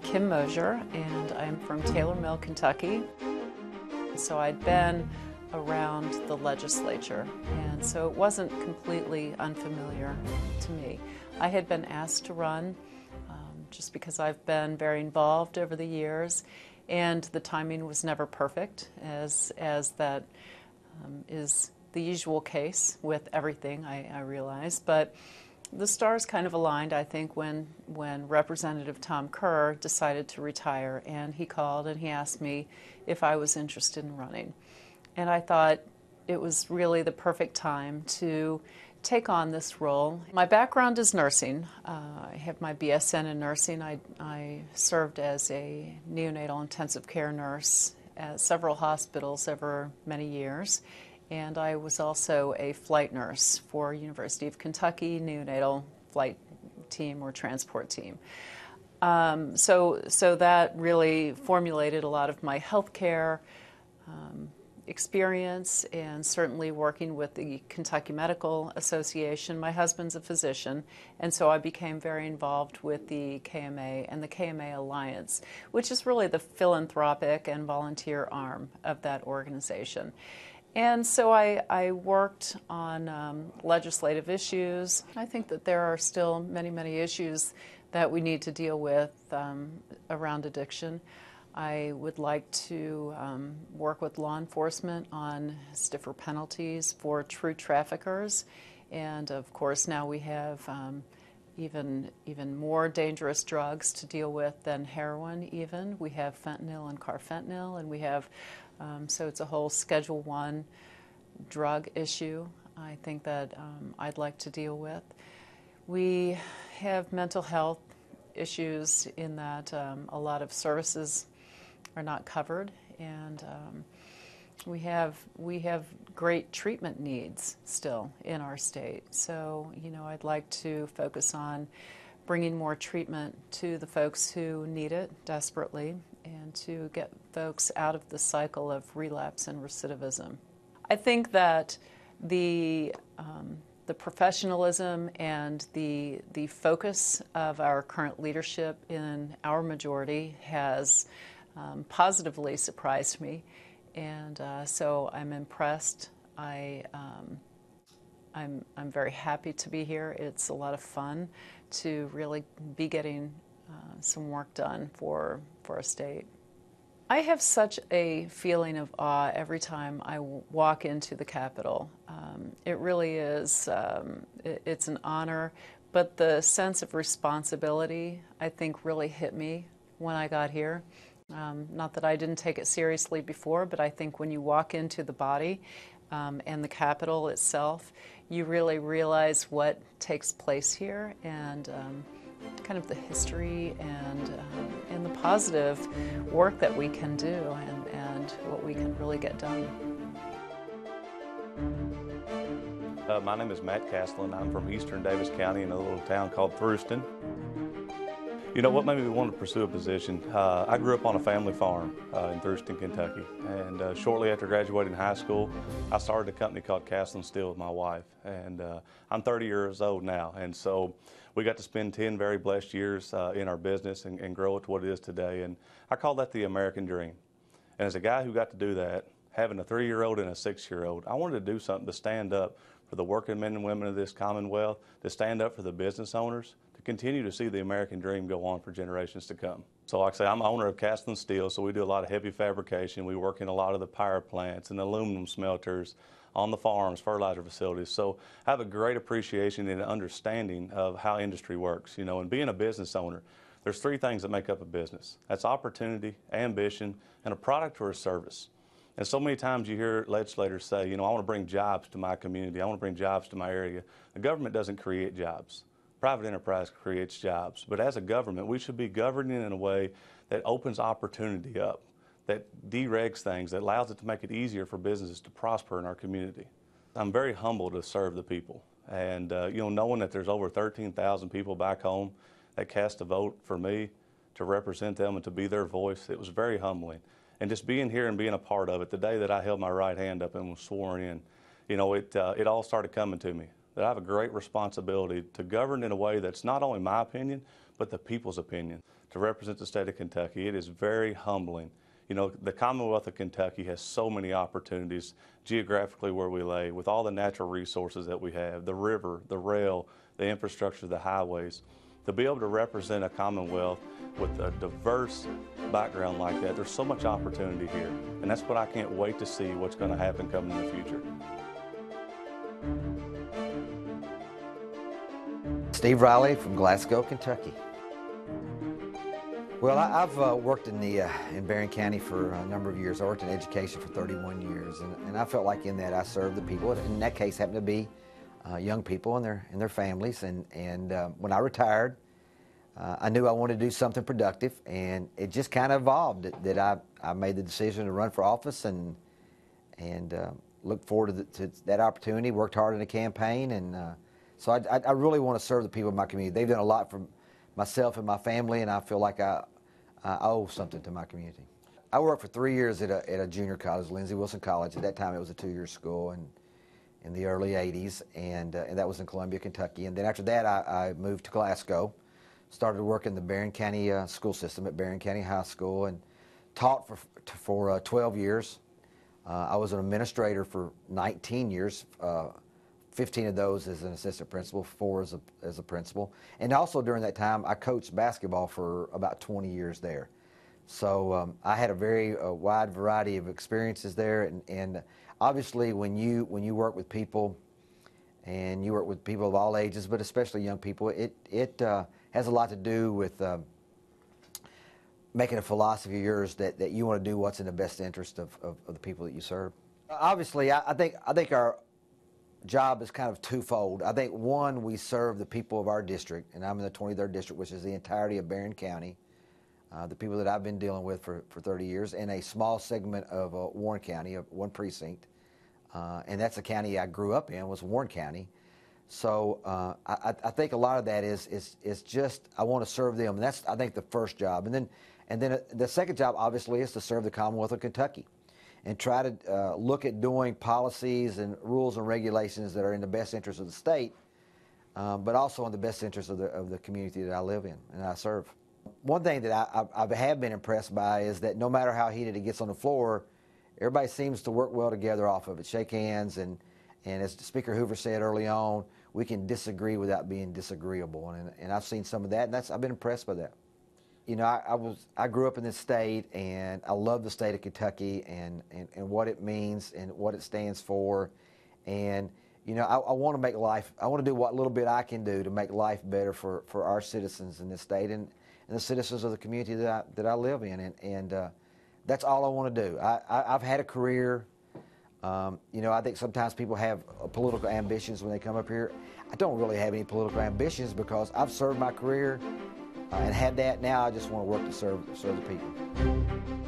I'm Kim Mosier, and I'm from Taylor Mill, Kentucky. So I'd been around the legislature, and so it wasn't completely unfamiliar to me. I had been asked to run just because I've been very involved over the years, and the timing was never perfect, as that is the usual case with everything, I realize. But the stars kind of aligned, I think, when Representative Tom Kerr decided to retire, and he called and he asked me if I was interested in running. And I thought it was really the perfect time to take on this role. My background is nursing. I have my BSN in nursing. I served as a neonatal intensive care nurse at several hospitals over many years, and I was also a flight nurse for University of Kentucky neonatal flight team or transport team. So that really formulated a lot of my healthcare experience, and certainly working with the Kentucky Medical Association. My husband's a physician, and so I became very involved with the KMA and the KMA Alliance, which is really the philanthropic and volunteer arm of that organization. And so I worked on legislative issues. I think that there are still many, many issues that we need to deal with around addiction. I would like to work with law enforcement on stiffer penalties for true traffickers, and of course now we have even more dangerous drugs to deal with than heroin even. We have fentanyl and carfentanyl, and we have, so it's a whole Schedule I drug issue I think that I'd like to deal with. We have mental health issues in that a lot of services are not covered, and we have great treatment needs still in our state. So, you know, I'd like to focus on bringing more treatment to the folks who need it desperately, and to get folks out of the cycle of relapse and recidivism. I think that the professionalism and the focus of our current leadership in our majority has positively surprised me, and so I'm impressed. I'm very happy to be here. It's a lot of fun to really be getting some work done for our state. I have such a feeling of awe every time I walk into the Capitol. It really is, it's an honor, but the sense of responsibility, I think, really hit me when I got here. Not that I didn't take it seriously before, but I think when you walk into the body and the Capitol itself, you really realize what takes place here, and kind of the history and the positive work that we can do, and what we can really get done. My name is Matt Castlen. I'm from eastern Davis County in a little town called Thurston. You know, what made me want to pursue a position, I grew up on a family farm in Thurston, Kentucky, and shortly after graduating high school, I started a company called Castlen Steel with my wife, and I'm 30 years old now, and so we got to spend 10 very blessed years in our business and grow it to what it is today, and I call that the American dream. And as a guy who got to do that, having a 3-year-old and a 6-year-old, I wanted to do something to stand up for the working men and women of this Commonwealth, to stand up for the business owners, to continue to see the American dream go on for generations to come. So like I say, I'm owner of Castlen Steel, so we do a lot of heavy fabrication. We work in a lot of the power plants and aluminum smelters, on the farms, fertilizer facilities. So I have a great appreciation and understanding of how industry works, you know, and being a business owner, there's 3 things that make up a business. That's opportunity, ambition, and a product or a service. And so many times you hear legislators say, you know, I want to bring jobs to my community. I want to bring jobs to my area. The government doesn't create jobs. Private enterprise creates jobs. But as a government, we should be governing in a way that opens opportunity up, that deregs things, that allows it to make it easier for businesses to prosper in our community. I'm very humbled to serve the people. And, you know, knowing that there's over 13,000 people back home that cast a vote for me to represent them and to be their voice, it was very humbling. And just being here and being a part of it, the day that I held my right hand up and was sworn in, you know, it all started coming to me, that I have a great responsibility to govern in a way that's not only my opinion, but the people's opinion. to represent the state of Kentucky. It is very humbling. You know, the Commonwealth of Kentucky has so many opportunities geographically where we lay, with all the natural resources that we have, the river, the rail, the infrastructure, the highways. To be able to represent a Commonwealth with a diverse background like that, there's so much opportunity here. And that's what I can't wait to see what's going to happen coming in the future. Steve Riley from Glasgow, Kentucky. Well, I've worked in Barron County for a number of years. I worked in education for 31 years, and I felt like in that I served the people. In that case, happened to be young people and their families. And when I retired, I knew I wanted to do something productive, and it just kind of evolved that I made the decision to run for office and looked forward to that opportunity. Worked hard in the campaign, and so I really want to serve the people of my community. They've done a lot for myself and my family, and I feel like I owe something to my community. I worked for 3 years at a junior college, Lindsey Wilson College. At that time, it was a two-year school in the early 80s, and that was in Columbia, Kentucky. And then after that, I moved to Glasgow, started to work in the Barron County school system at Barron County High School, and taught for 12 years. I was an administrator for 19 years. 15 of those as an assistant principal, 4 as a principal. And also during that time, I coached basketball for about 20 years there. So I had a very wide variety of experiences there. And obviously when you work with people, and you work with people of all ages, but especially young people, it has a lot to do with making a philosophy of yours that you want to do what's in the best interest of the people that you serve. Obviously, I think our job is kind of twofold. I think, one, we serve the people of our district, and I'm in the 23rd district, which is the entirety of Barron County, the people that I've been dealing with for 30 years, and a small segment of Warren County, of one precinct, and that's the county I grew up in, was Warren County. So I think a lot of that is just, I want to serve them, and that's, I think, the first job. And then the second job, obviously, is to serve the Commonwealth of Kentucky, and try to look at doing policies and rules and regulations that are in the best interest of the state, but also in the best interest of the community that I live in and I serve. One thing that I have been impressed by is that no matter how heated it gets on the floor, everybody seems to work well together off of it, shake hands, and as Speaker Hoover said early on, we can disagree without being disagreeable, and I've seen some of that, and I've been impressed by that. You know, I grew up in this state, and I love the state of Kentucky and what it means and what it stands for. And, you know, I want to make life, I want to do what little bit I can do to make life better for our citizens in this state and the citizens of the community that I live in. And that's all I want to do. I've had a career. You know, I think sometimes people have political ambitions when they come up here. I don't really have any political ambitions because I've served my career. And had that. Now I just want to work to serve the people.